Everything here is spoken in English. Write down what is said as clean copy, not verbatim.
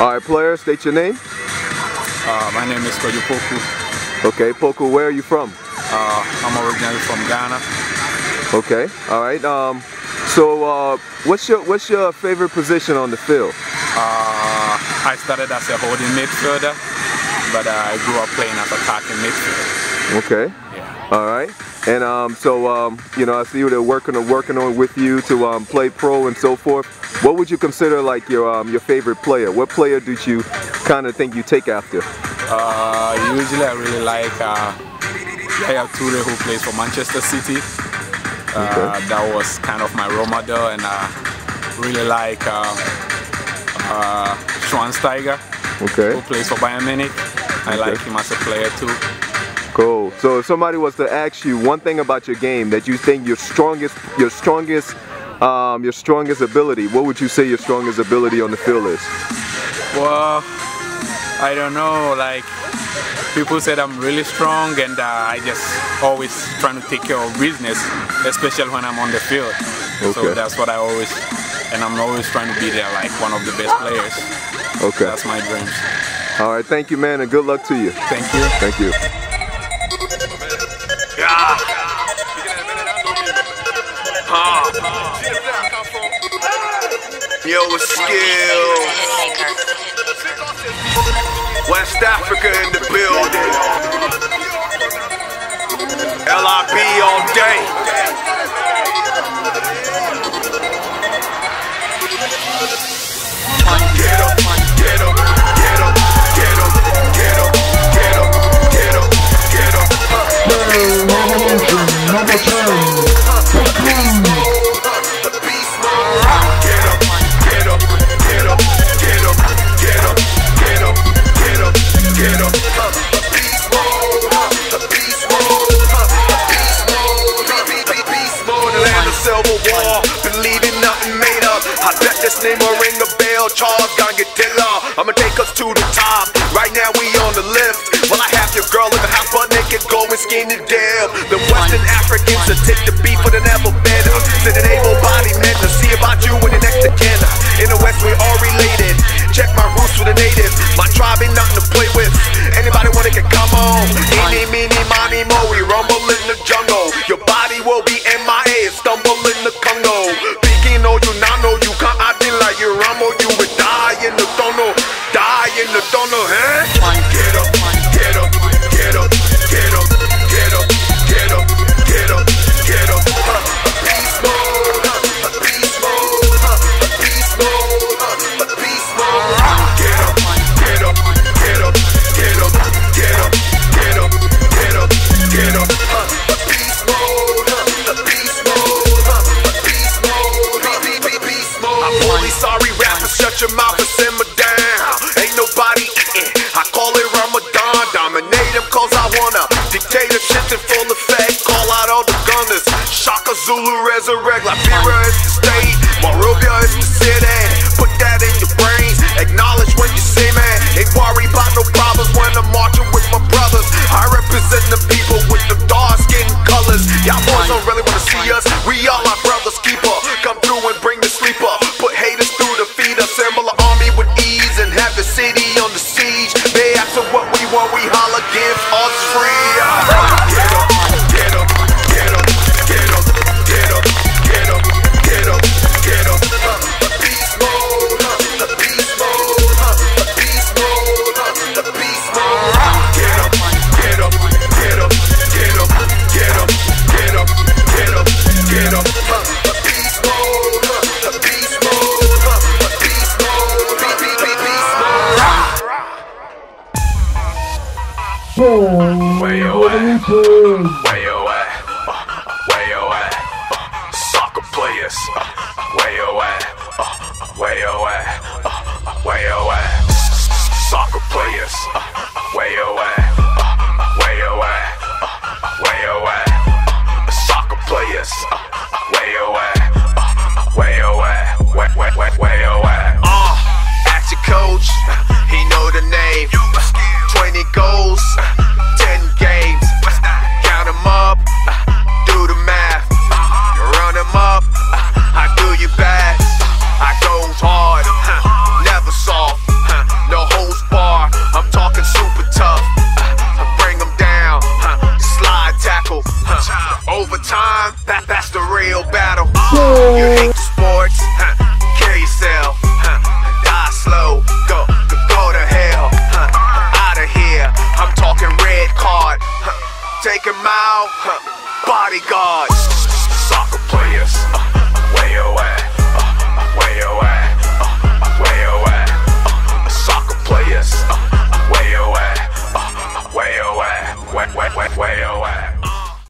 Alright, player, state your name. My name is Kwadwo Poku. Okay, Poku, where are you from? I'm originally from Ghana. Okay, alright. So what's your favorite position on the field? I started as a holding midfielder, but I grew up playing as attacking midfielder. Okay. Yeah. Alright. And you know, I see you they're working on with you to play pro and so forth. What would you consider like your favorite player? What player do you kind of think you take after? Usually I really like Yaya Ture, who plays for Manchester City. Okay. That was kind of my role model, and I really like Schweinsteiger, okay, who plays for Bayern Munich. I like him as a player too. Cool. So if somebody was to ask you one thing about your game that you think your strongest ability, what would you say your strongest ability on the field is? Well, I don't know. Like, people said I'm really strong, and I just always trying to take care of business, especially when I'm on the field. Okay. So that's what I always, and I'm always trying to be there, like one of the best players. Okay. That's my dreams. All right, thank you, man, and good luck to you. Thank you. Thank you. Yo, skill. West Africa in the building. LIB all day. Get up, get up, get up, get up, get up, get up, get up, get up, get up, get up, get up, get up, get up, get up, get up, get up, get up. War, believe in nothing made up. I bet this name will ring a bell. Charles Gongadilla, I'ma take us to the top. Right now we on the lift. Well, I have your girl in the house, but naked, go and skin the deal. The Western Africans to take the beat for the never better. Send an able body men to see about you and the next again. In the West we all related. Check my roots with the natives. My tribe ain't nothing to play with. Anybody wanna can come on. Eeny, meeny, miny, mo. We rumble in the jungle. Your body will be MIA. Stumble in the Congo. Thinking oh you not know you can't I be like you rumble. You would die in the tunnel. Die in the tunnel, huh? Get up, get up, get up, get up, get up, get up, get up, get up. A peace mode, a peace mode, a peace mode, a peace mode. Get up, get up, get up, get up, get up, get up, get up, get up. A peace mode, a peace mode, a peace mode, a peace mode. I'm only sorry, rappers, shut your mouth and simmer down. Ain't nobody eating. I call it Ramadan, dominate them cause I wanna. Dictatorship in full effect, call out all the gunners. Shaka Zulu resurrect, Liberia is the state, Monrovia is the city. Put that in your brains, acknowledge when you say man. Ain't worry about no problems when I'm marching with my brothers. I represent the people with the dark skin colors. Y'all boys don't really wanna see us, we all our brothers keeper. Come through and bring the sleeper, put haters through the feet. Assemble an army with ease and have the city on the siege. They ask for what we want, we holler, give us free. Get up, get up, get up, get up, get up, get up, get up, get up. The peace mode, the peace mode, the peace mode, the peace mode. Get up, get up, get up, get up, get up, get up, get up, get up. The peace mode, the peace mode, the peace mode, the peace mode. Where you at? Where you at? Where you at? Soccer players. Where you at? Where you at? Where you at? Soccer players. Where you at? Where you at? Where you at? Soccer players. Where you at? Where you at? Where you at? Ask your coach. He know the name. 20 goals. 10 games, count them up, do the math, run them up, I do you bad, I go hard, never soft, That's the real battle. You hate sports, kill yourself, die slow, go to hell, out of here. I'm talking red card, take him out, bodyguards, soccer players, where you at?